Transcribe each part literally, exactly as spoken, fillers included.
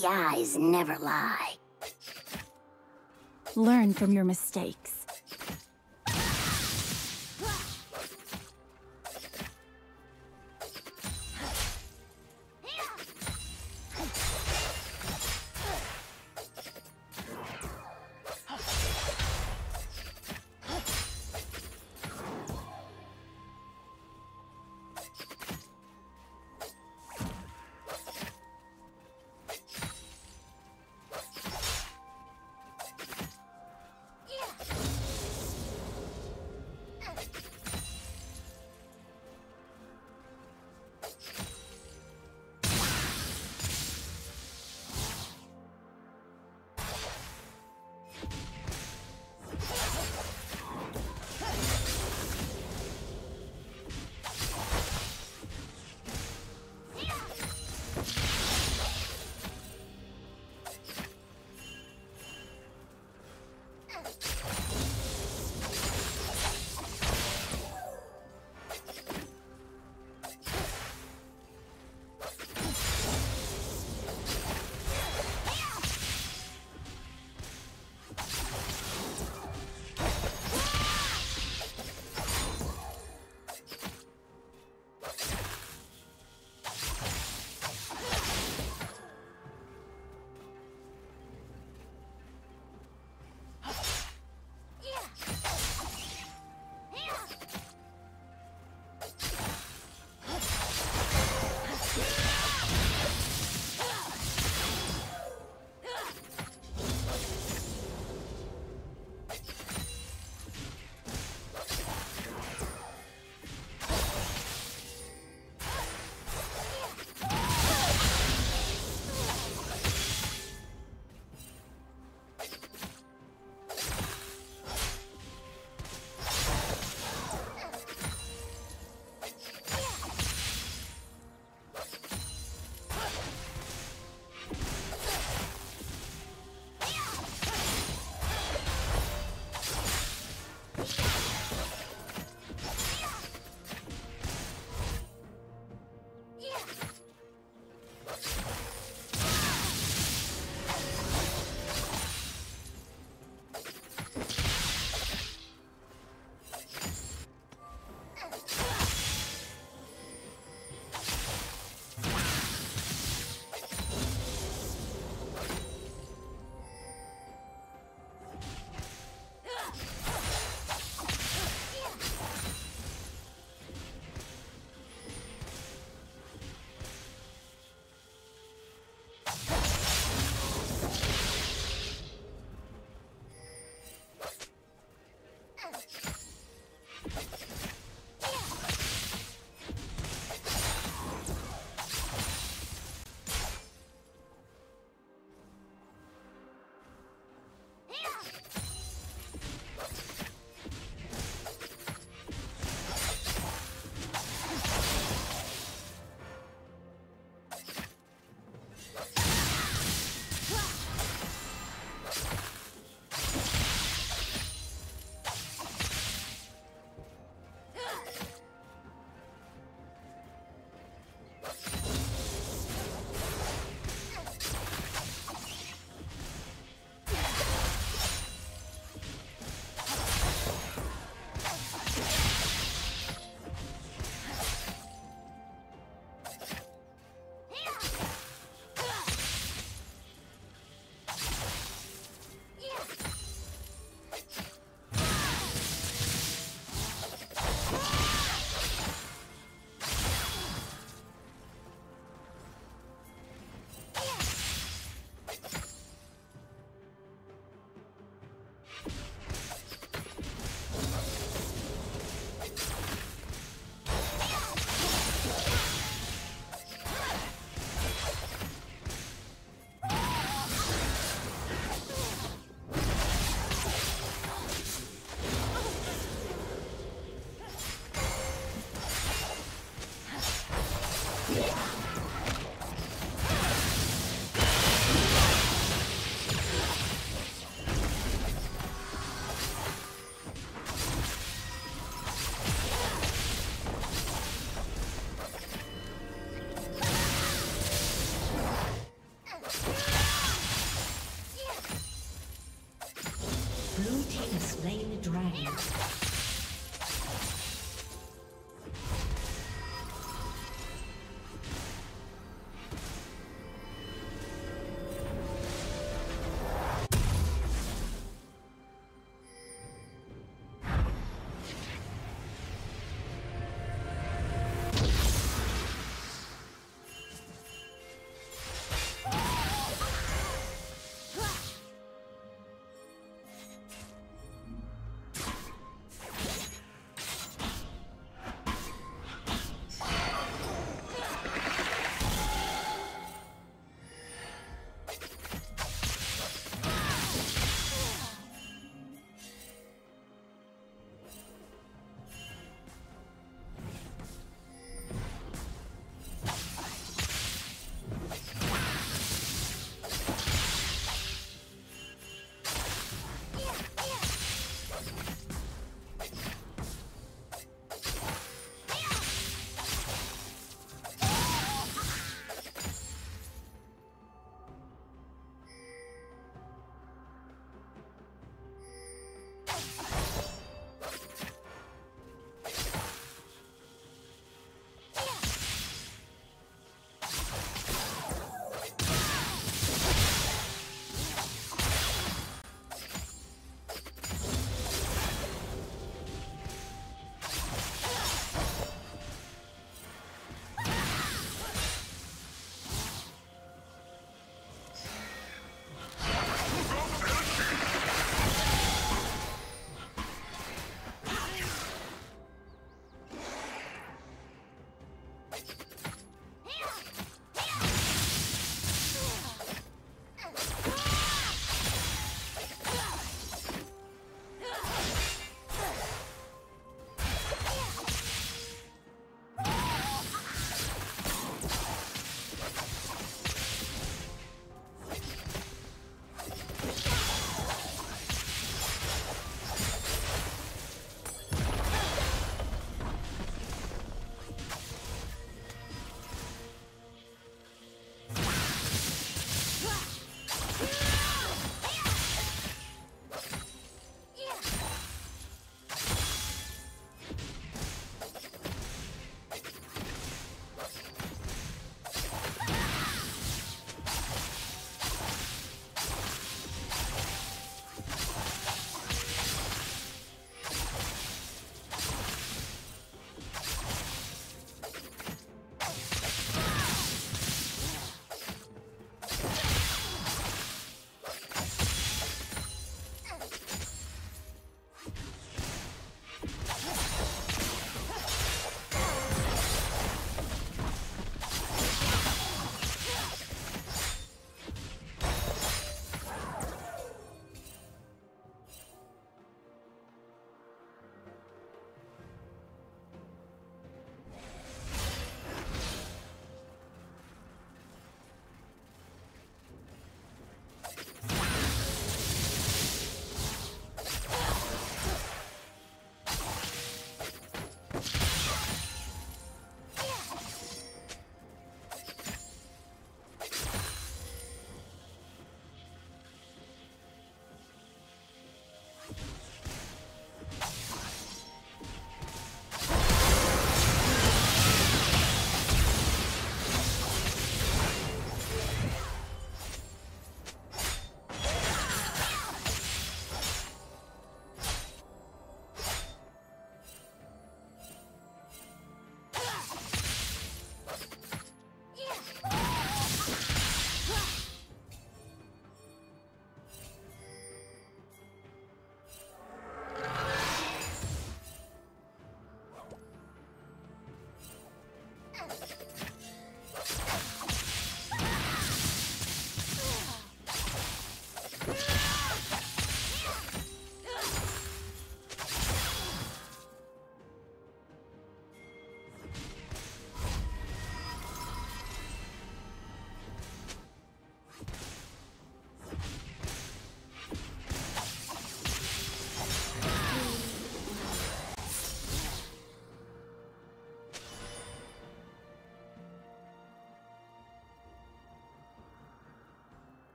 The eyes never lie. Learn from your mistakes. Yeah. team has slain the dragon.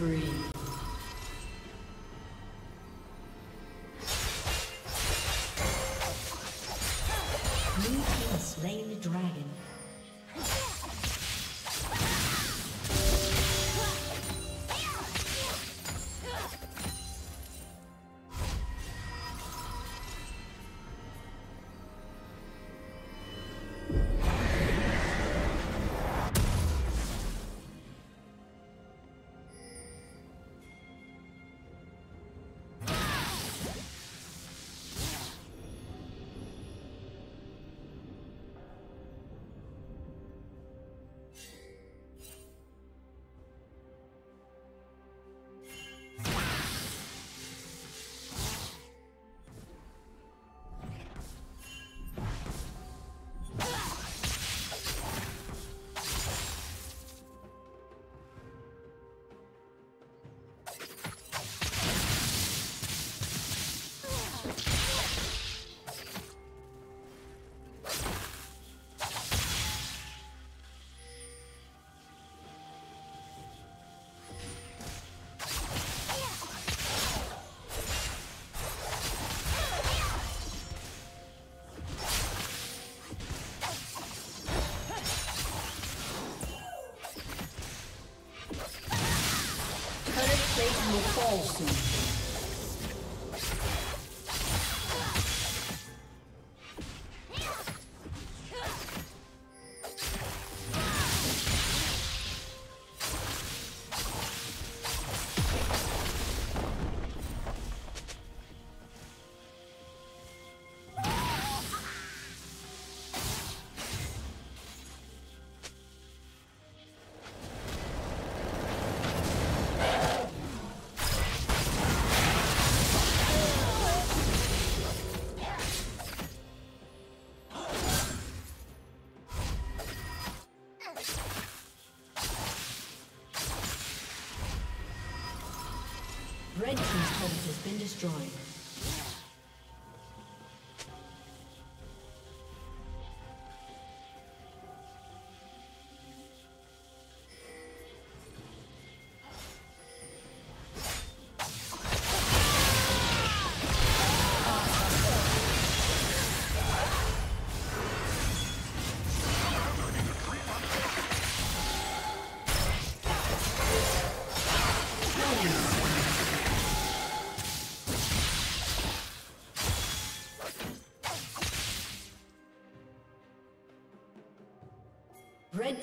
spree. False. Red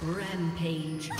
Rampage.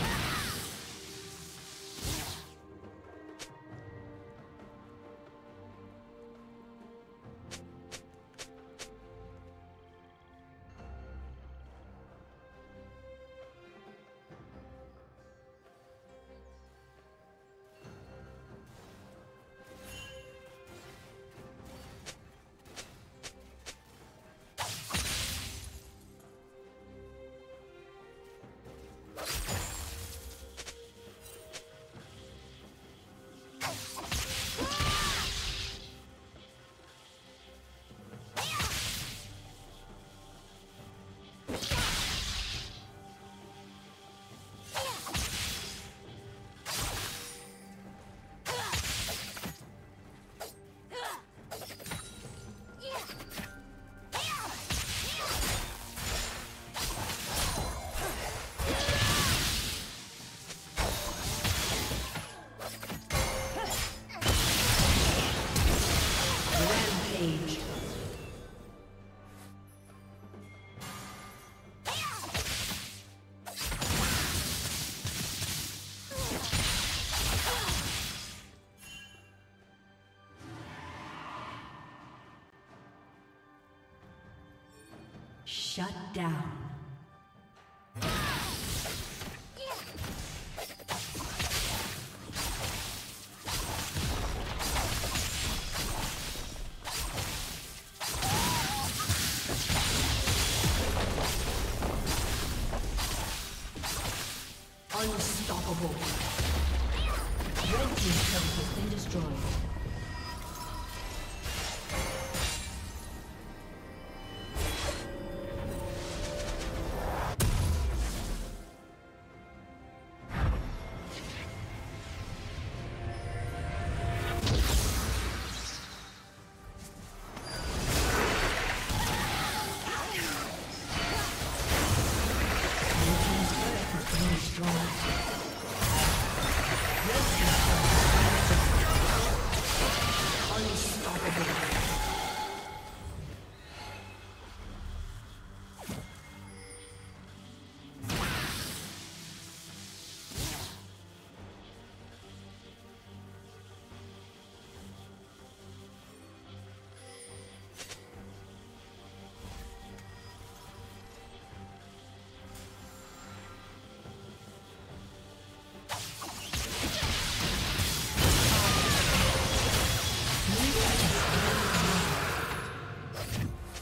Shut down. Unstoppable. Red team's turret has been destroyed.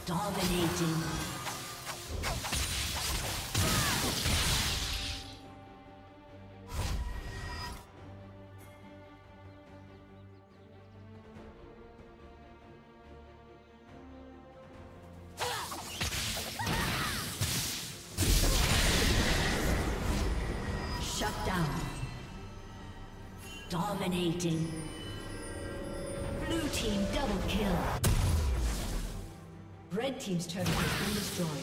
Dominating. Shut down. Dominating. Blue team double kill. Red team's turret has been destroyed.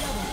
Double